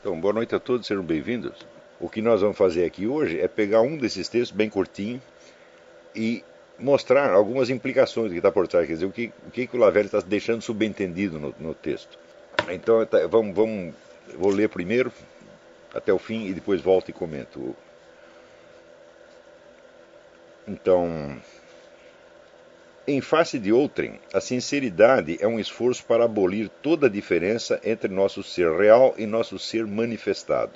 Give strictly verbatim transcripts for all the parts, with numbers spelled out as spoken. Então, boa noite a todos, sejam bem-vindos. O que nós vamos fazer aqui hoje é pegar um desses textos bem curtinho e mostrar algumas implicações que está por trás, quer dizer, o que o, que que o Lavelle está deixando subentendido no, no texto. Então, tá, vamos, vamos, vou ler primeiro até o fim e depois volto e comento. Então, em face de outrem, a sinceridade é um esforço para abolir toda a diferença entre nosso ser real e nosso ser manifestado.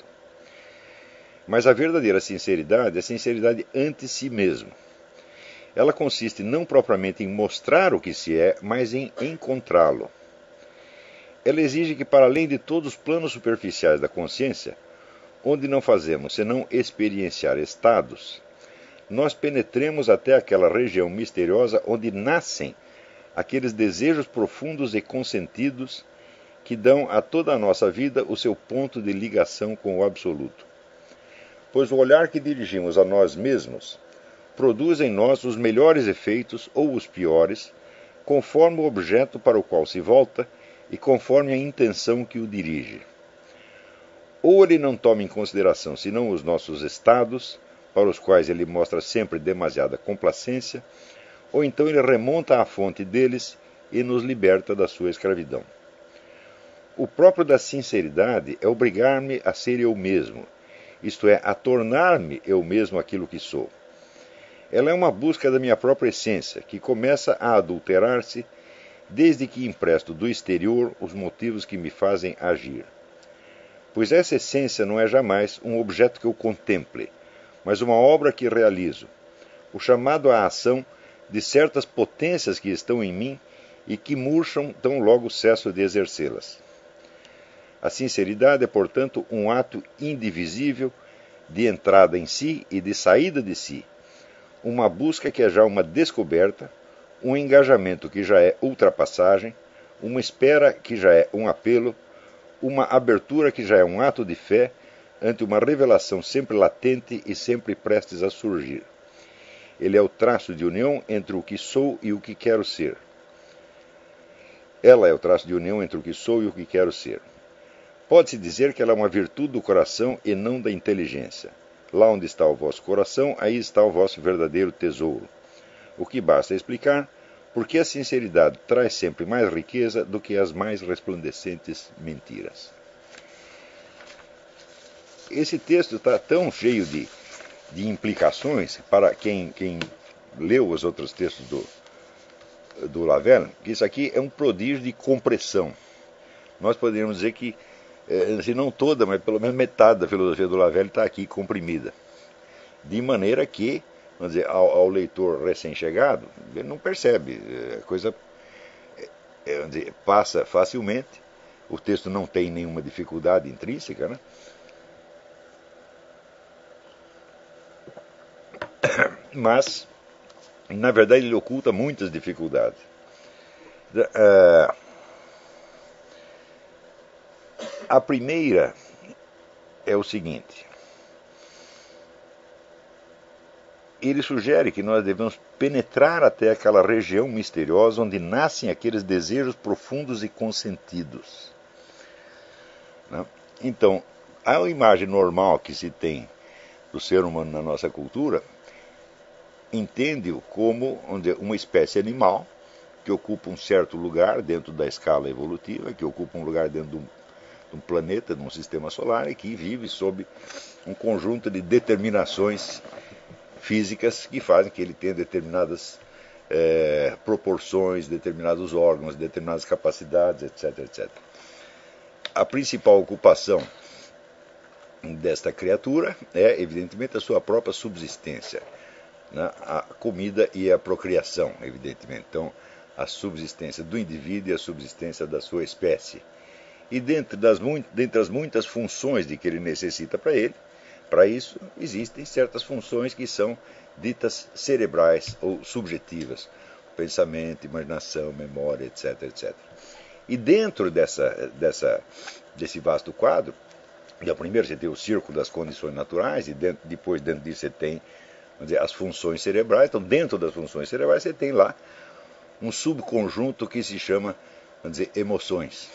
Mas a verdadeira sinceridade é sinceridade ante si mesmo. Ela consiste não propriamente em mostrar o que se é, mas em encontrá-lo. Ela exige que, para além de todos os planos superficiais da consciência, onde não fazemos senão experienciar estados, nós penetremos até aquela região misteriosa onde nascem aqueles desejos profundos e consentidos que dão a toda a nossa vida o seu ponto de ligação com o absoluto. Pois o olhar que dirigimos a nós mesmos produz em nós os melhores efeitos ou os piores, conforme o objeto para o qual se volta e conforme a intenção que o dirige. Ou ele não toma em consideração senão os nossos estados, para os quais ele mostra sempre demasiada complacência, ou então ele remonta à fonte deles e nos liberta da sua escravidão. O próprio da sinceridade é obrigar-me a ser eu mesmo, isto é, a tornar-me eu mesmo aquilo que sou. Ela é uma busca da minha própria essência, que começa a adulterar-se desde que empresto do exterior os motivos que me fazem agir. Pois essa essência não é jamais um objeto que eu contemple, mas uma obra que realizo, o chamado à ação de certas potências que estão em mim e que murcham tão logo cesso de exercê-las. A sinceridade é, portanto, um ato indivisível de entrada em si e de saída de si, uma busca que é já uma descoberta, um engajamento que já é ultrapassagem, uma espera que já é um apelo, uma abertura que já é um ato de fé, ante uma revelação sempre latente e sempre prestes a surgir. Ele é o traço de união entre o que sou e o que quero ser. Ela é o traço de união entre o que sou e o que quero ser. Pode-se dizer que ela é uma virtude do coração e não da inteligência. Lá onde está o vosso coração, aí está o vosso verdadeiro tesouro. O que basta explicar, porque a sinceridade traz sempre mais riqueza do que as mais resplandecentes mentiras. Esse texto está tão cheio de, de implicações para quem, quem leu os outros textos do, do Lavelle, que isso aqui é um prodígio de compressão. Nós poderíamos dizer que, se não toda, mas pelo menos metade da filosofia do Lavelle está aqui comprimida. De maneira que, vamos dizer, ao, ao leitor recém-chegado, ele não percebe, a coisa vamos dizer, passa facilmente, o texto não tem nenhuma dificuldade intrínseca, né? Mas, na verdade, ele oculta muitas dificuldades. A primeira é o seguinte: ele sugere que nós devemos penetrar até aquela região misteriosa onde nascem aqueles desejos profundos e consentidos. Então, a imagem normal que se tem do ser humano na nossa cultura entende-o como uma espécie animal que ocupa um certo lugar dentro da escala evolutiva, que ocupa um lugar dentro de um, de um planeta, de um sistema solar, e que vive sob um conjunto de determinações físicas que fazem que ele tenha determinadas eh, proporções, determinados órgãos, determinadas capacidades, etc, etcétera. A principal ocupação desta criatura é, evidentemente, a sua própria subsistência. A comida e a procriação, evidentemente. Então, a subsistência do indivíduo e a subsistência da sua espécie. E dentre, das, dentre as muitas funções de que ele necessita para ele, para isso, existem certas funções que são ditas cerebrais ou subjetivas. Pensamento, imaginação, memória, etc, etcétera. E dentro dessa, dessa, desse vasto quadro, já primeiro você tem o círculo das condições naturais, e dentro, depois dentro disso você tem as funções cerebrais. Então, dentro das funções cerebrais, você tem lá um subconjunto que se chama, vamos dizer, emoções.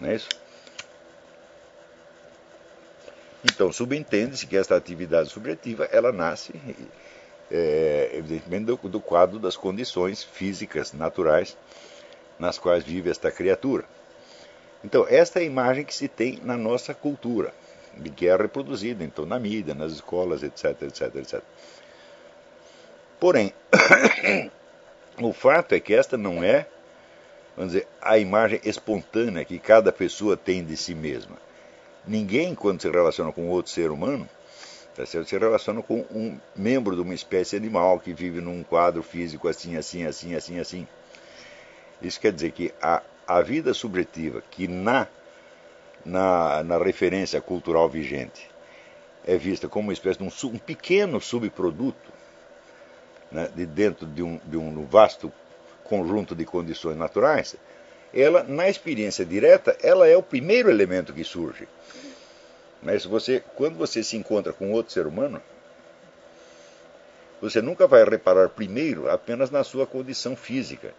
Não é isso? Então, subentende-se que esta atividade subjetiva, ela nasce, é, evidentemente, do, do quadro das condições físicas naturais nas quais vive esta criatura. Então, esta é a imagem que se tem na nossa cultura, de que é reproduzida, então, na mídia, nas escolas, etc, etc, etcétera. Porém, o fato é que esta não é, vamos dizer, a imagem espontânea que cada pessoa tem de si mesma. Ninguém, quando se relaciona com outro ser humano, se relaciona com um membro de uma espécie animal que vive num quadro físico assim, assim, assim, assim, assim. Isso quer dizer que a, a vida subjetiva, que na, na, na referência cultural vigente é vista como uma espécie de um, um pequeno subproduto, né, de dentro de um, de um vasto conjunto de condições naturais, ela, na experiência direta, ela é o primeiro elemento que surge. Mas você, quando você se encontra com outro ser humano, você nunca vai reparar primeiro apenas na sua condição física,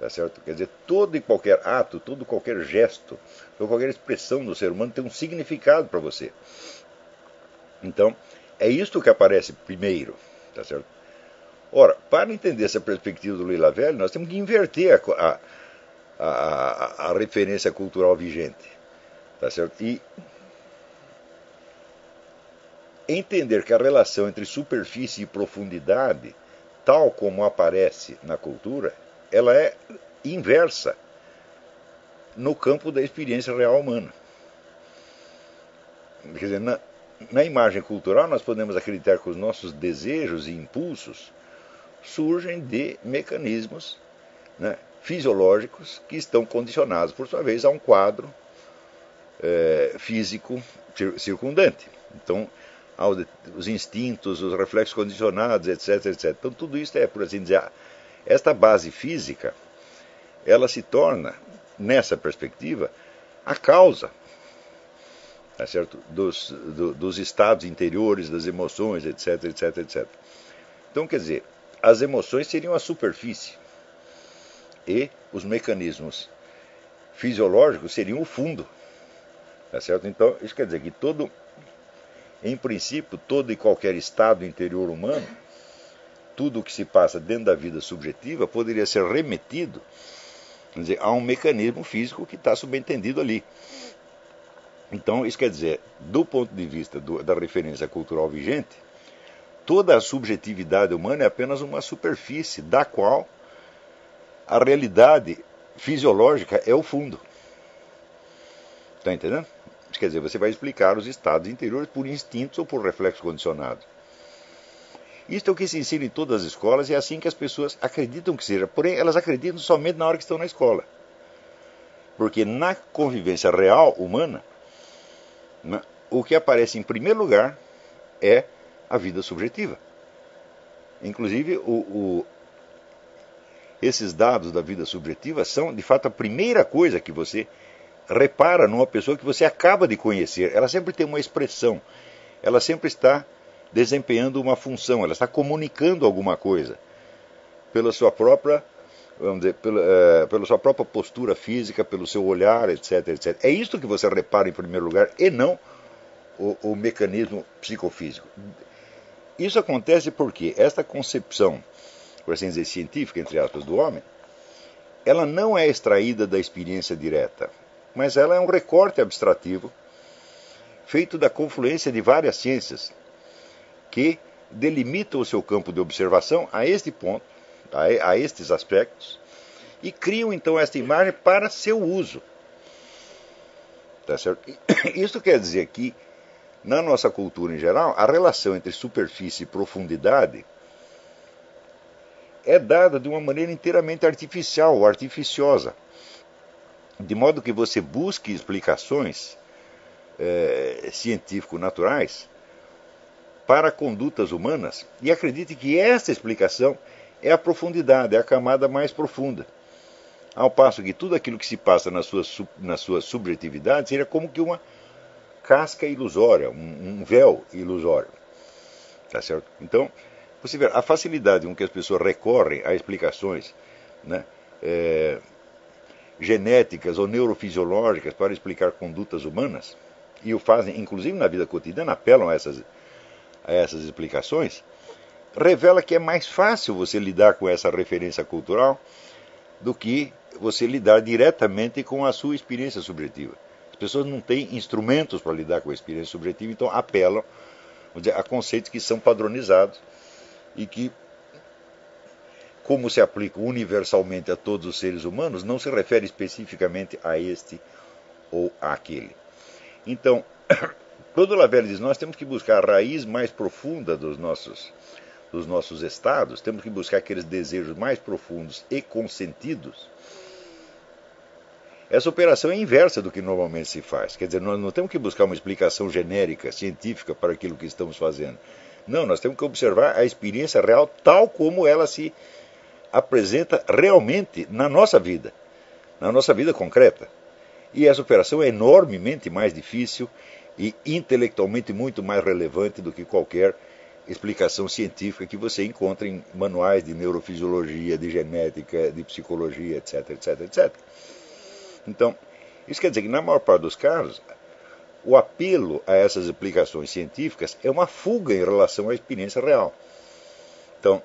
tá certo? Quer dizer, todo e qualquer ato, todo qualquer gesto, toda qualquer expressão do ser humano tem um significado para você. Então, é isto que aparece primeiro, tá certo? Ora, para entender essa perspectiva do Louis Lavelle, nós temos que inverter a, a, a, a referência cultural vigente, tá certo? E entender que a relação entre superfície e profundidade, tal como aparece na cultura, ela é inversa no campo da experiência real humana. Quer dizer, na, na imagem cultural nós podemos acreditar que os nossos desejos e impulsos surgem de mecanismos, né, fisiológicos que estão condicionados, por sua vez, a um quadro é, físico circundante. Então, os instintos, os reflexos condicionados, etc, etcétera. Então tudo isso é, por assim dizer, esta base física, ela se torna, nessa perspectiva, a causa, tá certo? Dos, do, dos estados interiores, das emoções, etc, etcétera, etcétera. Então, quer dizer, as emoções seriam a superfície e os mecanismos fisiológicos seriam o fundo, tá certo? Então, isso quer dizer que todo... Em princípio, todo e qualquer estado interior humano, tudo o que se passa dentro da vida subjetiva, poderia ser remetido, quer dizer, a um mecanismo físico que está subentendido ali. Então, isso quer dizer, do ponto de vista do, da referência cultural vigente, toda a subjetividade humana é apenas uma superfície da qual a realidade fisiológica é o fundo. Está entendendo? Quer dizer, você vai explicar os estados interiores por instintos ou por reflexos condicionados. Isto é o que se ensina em todas as escolas e é assim que as pessoas acreditam que seja. Porém, elas acreditam somente na hora que estão na escola. Porque na convivência real humana, né, o que aparece em primeiro lugar é a vida subjetiva. Inclusive, o, o, esses dados da vida subjetiva são, de fato, a primeira coisa que você... repara numa pessoa que você acaba de conhecer. Ela sempre tem uma expressão, ela sempre está desempenhando uma função, ela está comunicando alguma coisa pela sua própria, vamos dizer, pela, é, pela sua própria postura física, pelo seu olhar, etc, etcétera. É isto que você repara em primeiro lugar e não o, o mecanismo psicofísico. Isso acontece porque esta concepção, por assim dizer, científica, entre aspas, do homem, ela não é extraída da experiência direta, mas ela é um recorte abstrativo feito da confluência de várias ciências que delimitam o seu campo de observação a este ponto, a estes aspectos, e criam então esta imagem para seu uso. Tá certo? Isso quer dizer que, na nossa cultura em geral, a relação entre superfície e profundidade é dada de uma maneira inteiramente artificial ou artificiosa, de modo que você busque explicações eh, científico-naturais para condutas humanas e acredite que essa explicação é a profundidade, é a camada mais profunda. Ao passo que tudo aquilo que se passa na sua, na sua subjetividade seria como que uma casca ilusória, um, um véu ilusório. Tá certo? Então, você vê a facilidade com que as pessoas recorrem a explicações, né, eh, genéticas ou neurofisiológicas para explicar condutas humanas, e o fazem, inclusive na vida cotidiana, apelam a essas, a essas explicações, revela que é mais fácil você lidar com essa referência cultural do que você lidar diretamente com a sua experiência subjetiva. As pessoas não têm instrumentos para lidar com a experiência subjetiva, então apelam, vamos dizer, a conceitos que são padronizados e que, como se aplicam universalmente a todos os seres humanos, não se refere especificamente a este ou àquele. Então, quando Lavelle diz, nós temos que buscar a raiz mais profunda dos nossos, dos nossos estados, temos que buscar aqueles desejos mais profundos e consentidos, essa operação é inversa do que normalmente se faz. Quer dizer, nós não temos que buscar uma explicação genérica, científica, para aquilo que estamos fazendo. Não, nós temos que observar a experiência real tal como ela se apresenta realmente na nossa vida, na nossa vida concreta. E essa operação é enormemente mais difícil e intelectualmente muito mais relevante do que qualquer explicação científica que você encontra em manuais de neurofisiologia, de genética, de psicologia, etc, etc, et cetera. Então, isso quer dizer que na maior parte dos casos, o apelo a essas explicações científicas é uma fuga em relação à experiência real. Então,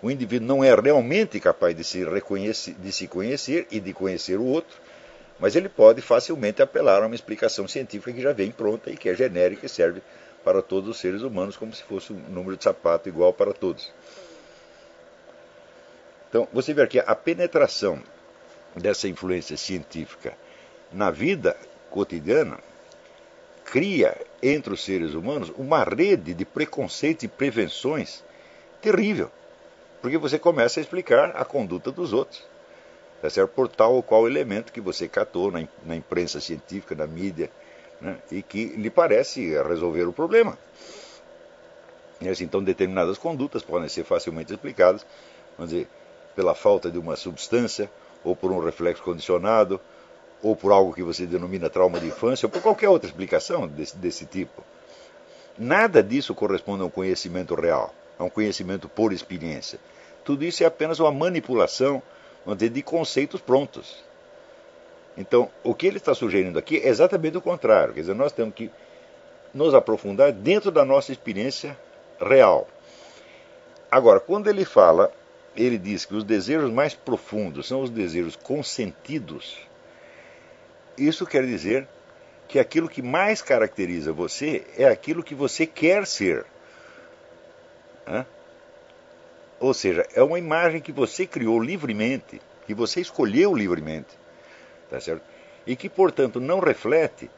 o indivíduo não é realmente capaz de se reconhecer, de se conhecer e de conhecer o outro, mas ele pode facilmente apelar a uma explicação científica que já vem pronta e que é genérica e serve para todos os seres humanos, como se fosse um número de sapato igual para todos. Então, você vê aqui a penetração dessa influência científica na vida cotidiana cria entre os seres humanos uma rede de preconceitos e prevenções terrível, porque você começa a explicar a conduta dos outros, tá certo? Por tal ou qual elemento que você catou na, na imprensa científica, na mídia, né? E que lhe parece resolver o problema. E assim, então, determinadas condutas podem ser facilmente explicadas, vamos dizer, pela falta de uma substância, ou por um reflexo condicionado, ou por algo que você denomina trauma de infância, ou por qualquer outra explicação desse, desse tipo. Nada disso corresponde a um conhecimento real, a um conhecimento por experiência. Tudo isso é apenas uma manipulação, vamos dizer, de conceitos prontos. Então, o que ele está sugerindo aqui é exatamente o contrário. Quer dizer, nós temos que nos aprofundar dentro da nossa experiência real. Agora, quando ele fala, ele diz que os desejos mais profundos são os desejos consentidos. Isso quer dizer que aquilo que mais caracteriza você é aquilo que você quer ser. Hã? Ou seja, é uma imagem que você criou livremente, que você escolheu livremente, tá certo? E que, portanto, não reflete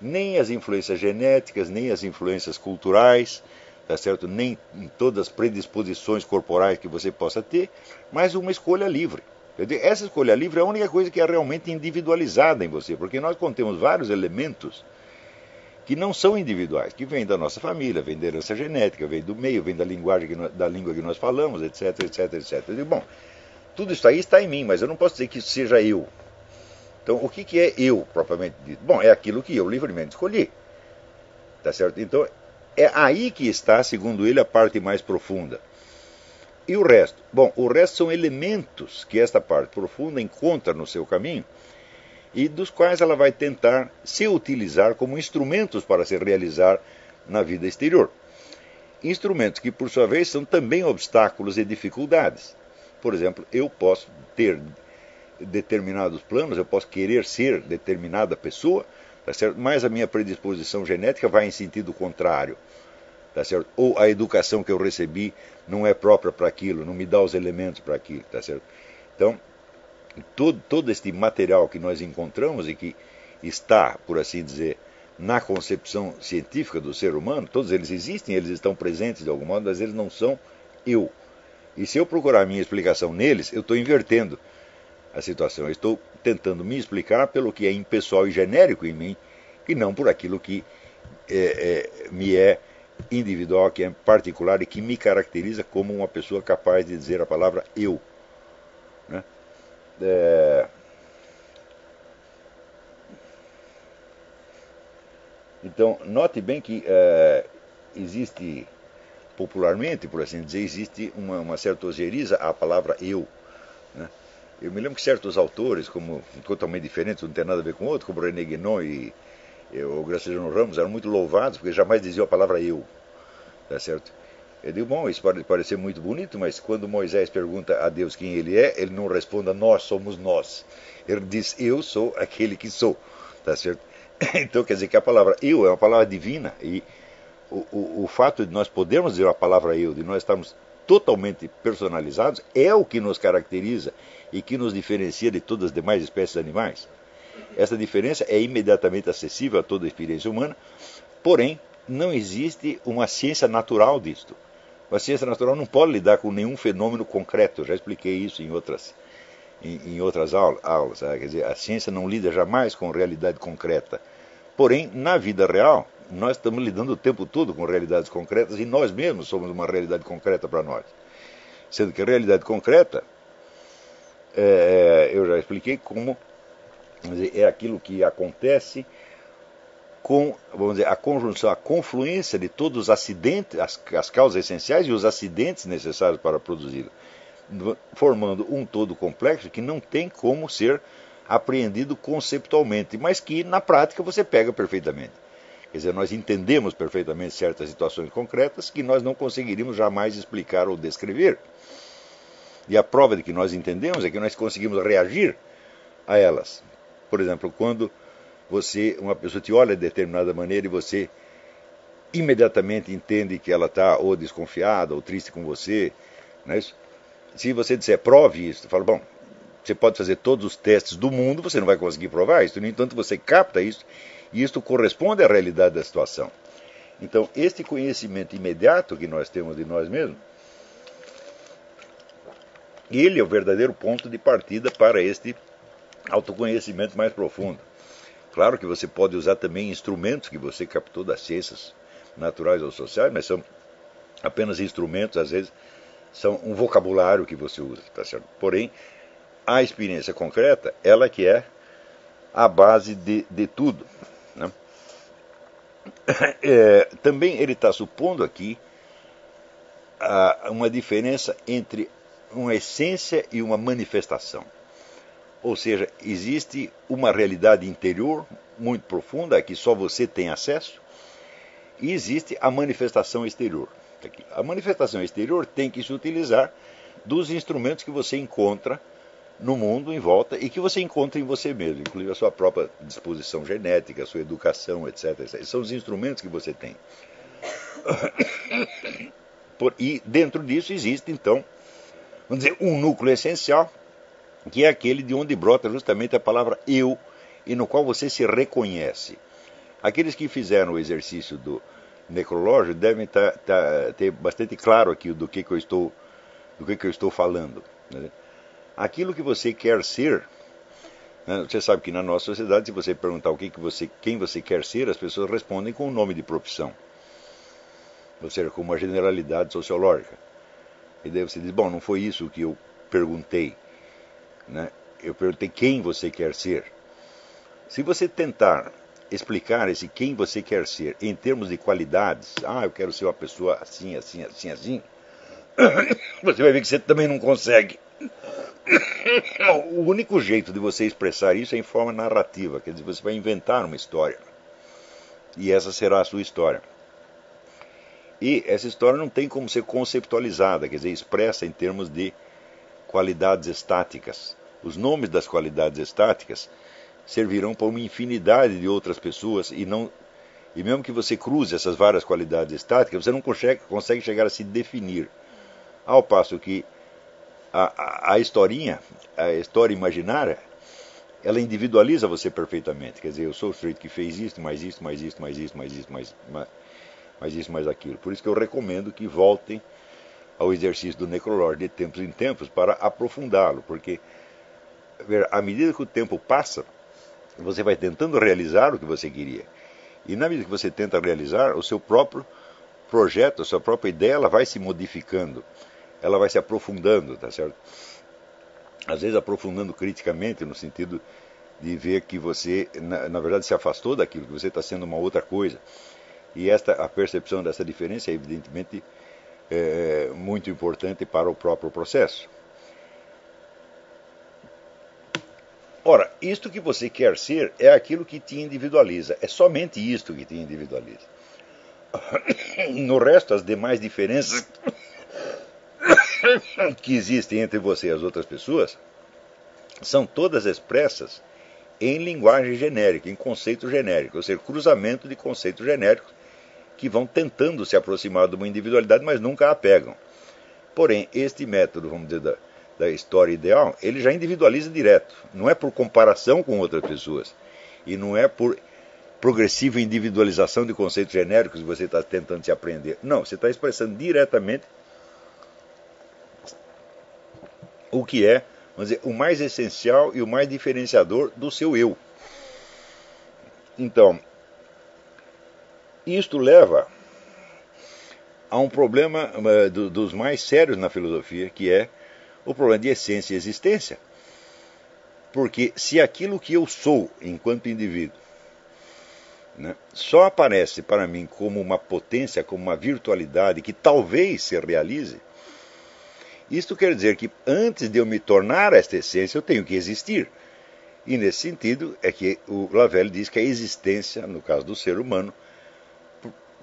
nem as influências genéticas, nem as influências culturais, tá certo? Nem em todas as predisposições corporais que você possa ter, mas uma escolha livre. Essa escolha livre é a única coisa que é realmente individualizada em você, porque nós contemos vários elementos que não são individuais, que vêm da nossa família, vêm da herança genética, vêm do meio, vêm da linguagem que nós, da língua que nós falamos, etc, etc, et cetera. Eu digo, bom, tudo isso aí está em mim, mas eu não posso dizer que isso seja eu. Então, o que, que é eu, propriamente dito? Bom, é aquilo que eu livremente escolhi, tá certo? Então, é aí que está, segundo ele, a parte mais profunda. E o resto? Bom, o resto são elementos que esta parte profunda encontra no seu caminho e dos quais ela vai tentar se utilizar como instrumentos para se realizar na vida exterior. Instrumentos que, por sua vez, são também obstáculos e dificuldades. Por exemplo, eu posso ter determinados planos, eu posso querer ser determinada pessoa, tá certo? Mas a minha predisposição genética vai em sentido contrário. Tá certo? Ou a educação que eu recebi não é própria para aquilo, não me dá os elementos para aquilo. Tá certo? Então, todo, todo este material que nós encontramos e que está, por assim dizer, na concepção científica do ser humano, todos eles existem, eles estão presentes de algum modo, mas eles não são eu. E se eu procurar a minha explicação neles, eu estou invertendo a situação. Eu estou tentando me explicar pelo que é impessoal e genérico em mim, e não por aquilo que é, é, me é individual, que é particular e que me caracteriza como uma pessoa capaz de dizer a palavra eu, né? É... Então, note bem que é, existe popularmente, por assim dizer, existe uma, uma certa ojeriza à palavra eu, né? Eu me lembro que certos autores, como totalmente diferentes, não tem nada a ver com o outro, como René e eu, o Graciliano Ramos, eram muito louvados, porque jamais diziam a palavra eu, tá certo? Eu digo, bom, isso pode parecer muito bonito, mas quando Moisés pergunta a Deus quem ele é, ele não responde nós somos nós. Ele diz, eu sou aquele que sou, tá certo? Então quer dizer que a palavra eu é uma palavra divina, e o, o, o fato de nós podermos dizer a palavra eu, de nós estarmos totalmente personalizados, é o que nos caracteriza e que nos diferencia de todas as demais espécies de animais. Essa diferença é imediatamente acessível a toda a experiência humana, porém não existe uma ciência natural disto. A ciência natural não pode lidar com nenhum fenômeno concreto, eu já expliquei isso em outras, em, em outras aulas, aulas quer dizer, a ciência não lida jamais com realidade concreta. Porém, na vida real, nós estamos lidando o tempo todo com realidades concretas e nós mesmos somos uma realidade concreta para nós. Sendo que a realidade concreta, é, eu já expliquei como, vamos dizer, é aquilo que acontece com, vamos dizer, a conjunção, a confluência de todos os acidentes, as, as causas essenciais e os acidentes necessários para produzi-la, formando um todo complexo que não tem como ser apreendido conceptualmente, mas que na prática você pega perfeitamente. Quer dizer, nós entendemos perfeitamente certas situações concretas que nós não conseguiríamos jamais explicar ou descrever. E a prova de que nós entendemos é que nós conseguimos reagir a elas. Por exemplo, quando você, uma pessoa te olha de determinada maneira e você imediatamente entende que ela está ou desconfiada ou triste com você, não é isso? Se você disser, prove isso, fala, bom, você pode fazer todos os testes do mundo, você não vai conseguir provar isso. No entanto, você capta isso e isso corresponde à realidade da situação. Então, este conhecimento imediato que nós temos de nós mesmos, ele é o verdadeiro ponto de partida para este autoconhecimento mais profundo. Claro que você pode usar também instrumentos que você captou das ciências naturais ou sociais, mas são apenas instrumentos, às vezes, são um vocabulário que você usa, tá certo? Porém, a experiência concreta, ela que é a base de, de tudo, né? É, também ele está supondo aqui a, uma diferença entre uma essência e uma manifestação. Ou seja, existe uma realidade interior muito profunda, a que só você tem acesso, e existe a manifestação exterior. A manifestação exterior tem que se utilizar dos instrumentos que você encontra no mundo em volta e que você encontra em você mesmo, inclusive a sua própria disposição genética, a sua educação, etcétera, etcétera. São os instrumentos que você tem. E dentro disso existe, então, vamos dizer, um núcleo essencial, que é aquele de onde brota justamente a palavra eu, e no qual você se reconhece. Aqueles que fizeram o exercício do necrológio devem tá, tá, ter bastante claro aqui do que, que, eu, estou, do que, que eu estou falando, né? Aquilo que você quer ser, né? Você sabe que na nossa sociedade, se você perguntar o que que você, quem você quer ser, as pessoas respondem com o nome de profissão, ou seja, com uma generalidade sociológica. E daí você diz, bom, não foi isso que eu perguntei, né? Eu perguntei quem você quer ser. Se você tentar explicar esse quem você quer ser em termos de qualidades, ah, eu quero ser uma pessoa assim, assim, assim, assim, você vai ver que você também não consegue. O único jeito de você expressar isso é em forma narrativa, quer dizer, você vai inventar uma história e essa será a sua história. E essa história não tem como ser conceptualizada, quer dizer, expressa em termos de qualidades estáticas. Os nomes das qualidades estáticas servirão para uma infinidade de outras pessoas e não, e mesmo que você cruze essas várias qualidades estáticas, você não consegue, consegue chegar a se definir. Ao passo que A, a, a historinha, a história imaginária, ela individualiza você perfeitamente. Quer dizer, eu sou o sujeito que fez isto, mais isto, mais isto, mais isto, mais isto, mais, mais, mais isso, mais aquilo. Por isso que eu recomendo que voltem ao exercício do necrológio de tempos em tempos para aprofundá-lo. Porque, à medida que o tempo passa, você vai tentando realizar o que você queria. E na medida que você tenta realizar, o seu próprio projeto, a sua própria ideia, ela vai se modificando. Ela vai se aprofundando, tá certo? Às vezes aprofundando criticamente, no sentido de ver que você, na, na verdade, se afastou daquilo, que você está sendo uma outra coisa. E esta, a percepção dessa diferença é, evidentemente, é, muito importante para o próprio processo. Ora, isto que você quer ser é aquilo que te individualiza. É somente isto que te individualiza. No resto, as demais diferenças que existem entre você e as outras pessoas são todas expressas em linguagem genérica, em conceito genérico, ou seja, cruzamento de conceitos genéricos que vão tentando se aproximar de uma individualidade, mas nunca a pegam. Porém, este método, vamos dizer, da, da história ideal, ele já individualiza direto. Não é por comparação com outras pessoas e não é por progressiva individualização de conceitos genéricos que você está tentando se aprender. Não, você está expressando diretamente o que é, vamos dizer, o mais essencial e o mais diferenciador do seu eu. Então, isto leva a um problema uh, do, dos mais sérios na filosofia, que é o problema de essência e existência. Porque se aquilo que eu sou enquanto indivíduo, né, só aparece para mim como uma potência, como uma virtualidade que talvez se realize, isto quer dizer que antes de eu me tornar esta essência, eu tenho que existir. E nesse sentido é que o Lavelle diz que a existência, no caso do ser humano,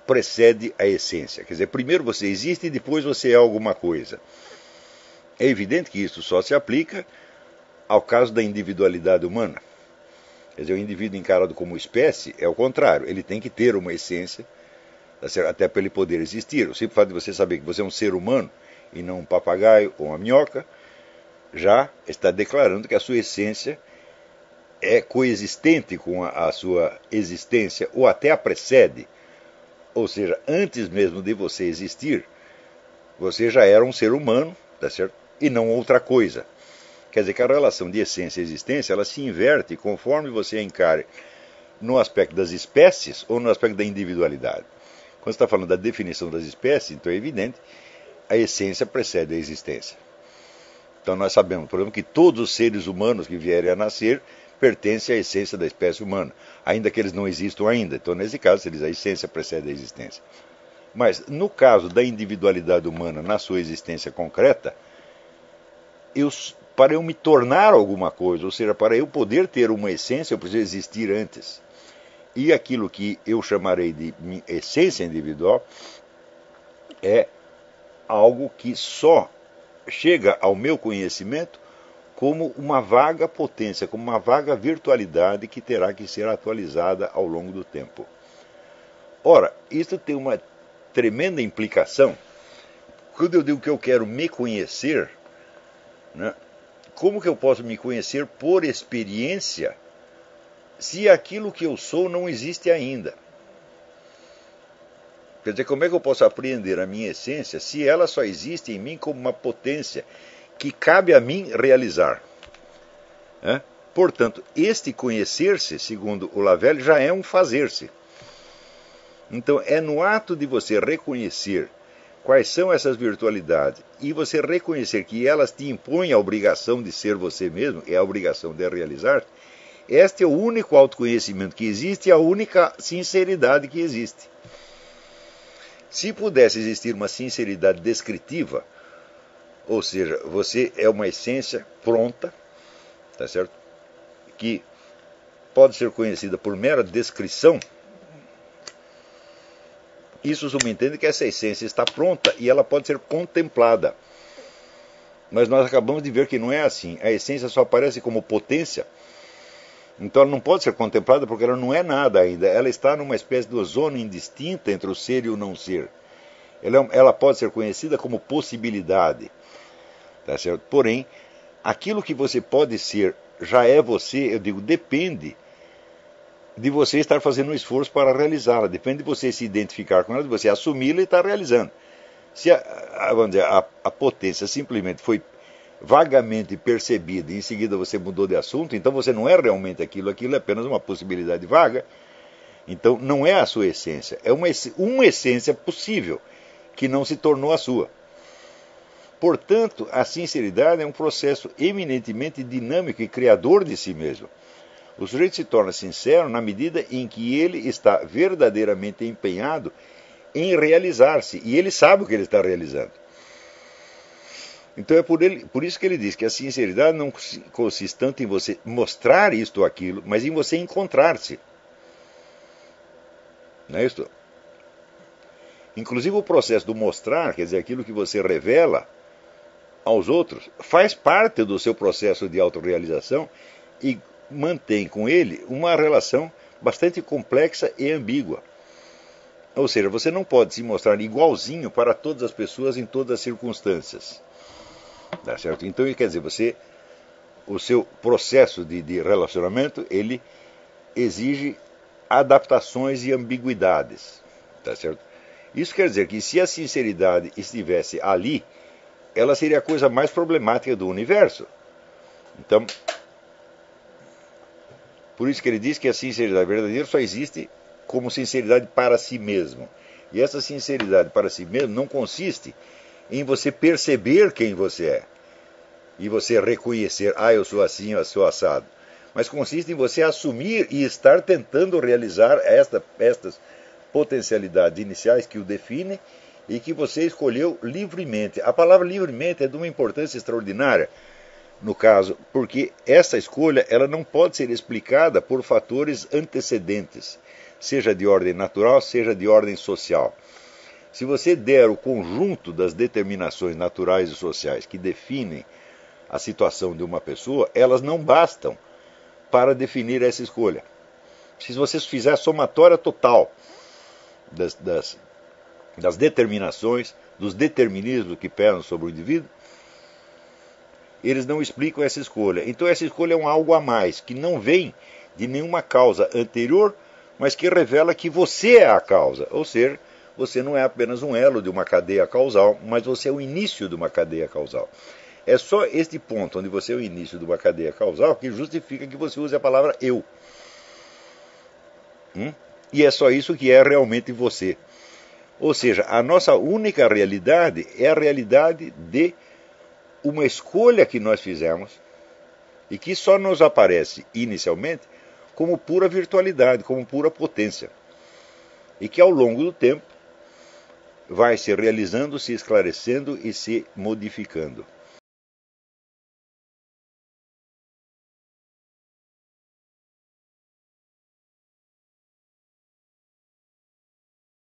precede a essência. Quer dizer, primeiro você existe e depois você é alguma coisa. É evidente que isso só se aplica ao caso da individualidade humana. Quer dizer, o indivíduo encarado como espécie é o contrário. Ele tem que ter uma essência, até para ele poder existir. O simples fato de você saber que você é um ser humano e não um papagaio ou uma minhoca, já está declarando que a sua essência é coexistente com a, a sua existência, ou até a precede. Ou seja, antes mesmo de você existir, você já era um ser humano, tá certo? E não outra coisa. Quer dizer que a relação de essência e existência, ela se inverte conforme você encare no aspecto das espécies ou no aspecto da individualidade. Quando você está falando da definição das espécies, então é evidente, a essência precede a existência. Então nós sabemos, por exemplo, que todos os seres humanos que vierem a nascer pertence à essência da espécie humana, ainda que eles não existam ainda. Então, nesse caso, eles, a essência precede a existência. Mas, no caso da individualidade humana, na sua existência concreta, eu, para eu me tornar alguma coisa, ou seja, para eu poder ter uma essência, eu preciso existir antes. E aquilo que eu chamarei de essência individual é algo que só chega ao meu conhecimento como uma vaga potência, como uma vaga virtualidade que terá que ser atualizada ao longo do tempo. Ora, isso tem uma tremenda implicação. Quando eu digo que eu quero me conhecer, né, como que eu posso me conhecer por experiência se aquilo que eu sou não existe ainda? Quer dizer, como é que eu posso apreender a minha essência se ela só existe em mim como uma potência que cabe a mim realizar? É? Portanto, este conhecer-se, segundo o Lavelle, já é um fazer-se. Então, é no ato de você reconhecer quais são essas virtualidades e você reconhecer que elas te impõem a obrigação de ser você mesmo, é a obrigação de realizar, este é o único autoconhecimento que existe e a única sinceridade que existe. Se pudesse existir uma sinceridade descritiva, ou seja, você é uma essência pronta, tá certo? Que pode ser conhecida por mera descrição, isso subentende que essa essência está pronta e ela pode ser contemplada. Mas nós acabamos de ver que não é assim. A essência só aparece como potência, então ela não pode ser contemplada porque ela não é nada ainda. Ela está numa espécie de zona indistinta entre o ser e o não ser. Ela, ela pode ser conhecida como possibilidade. Tá certo? Porém, aquilo que você pode ser já é você, eu digo, depende de você estar fazendo um esforço para realizá-la, depende de você se identificar com ela, de você assumi-la e estar realizando. Se a, a, vamos dizer, a, a potência simplesmente foi vagamente percebida e em seguida você mudou de assunto, então você não é realmente aquilo, aquilo é apenas uma possibilidade vaga, então não é a sua essência, é uma, uma essência possível que não se tornou a sua. Portanto, a sinceridade é um processo eminentemente dinâmico e criador de si mesmo. O sujeito se torna sincero na medida em que ele está verdadeiramente empenhado em realizar-se, e ele sabe o que ele está realizando. Então é por, ele, por isso que ele diz que a sinceridade não consiste tanto em você mostrar isto ou aquilo, mas em você encontrar-se. Não é isso? Inclusive o processo do mostrar, quer dizer, aquilo que você revela aos outros, faz parte do seu processo de autorrealização e mantém com ele uma relação bastante complexa e ambígua. Ou seja, você não pode se mostrar igualzinho para todas as pessoas em todas as circunstâncias. Tá certo? Então, quer dizer, você, o seu processo de, de relacionamento, ele exige adaptações e ambiguidades. Tá certo? Isso quer dizer que se a sinceridade estivesse ali, ela seria a coisa mais problemática do universo. Então, por isso que ele diz que a sinceridade verdadeira só existe como sinceridade para si mesmo. E essa sinceridade para si mesmo não consiste em você perceber quem você é e você reconhecer, ah, eu sou assim, eu sou assado. Mas consiste em você assumir e estar tentando realizar esta, estas potencialidades iniciais que o definem e que você escolheu livremente. A palavra livremente é de uma importância extraordinária, no caso, porque essa escolha ela não pode ser explicada por fatores antecedentes, seja de ordem natural, seja de ordem social. Se você der o conjunto das determinações naturais e sociais que definem a situação de uma pessoa, elas não bastam para definir essa escolha. Se você fizer a somatória total das, das, das determinações, dos determinismos que pesam sobre o indivíduo, eles não explicam essa escolha. Então essa escolha é um algo a mais, que não vem de nenhuma causa anterior, mas que revela que você é a causa, ou seja, você não é apenas um elo de uma cadeia causal, mas você é o início de uma cadeia causal. É só este ponto onde você é o início de uma cadeia causal que justifica que você use a palavra eu. Hum? E é só isso que é realmente você. Ou seja, a nossa única realidade é a realidade de uma escolha que nós fizemos e que só nos aparece inicialmente como pura virtualidade, como pura potência. E que ao longo do tempo vai se realizando, se esclarecendo e se modificando.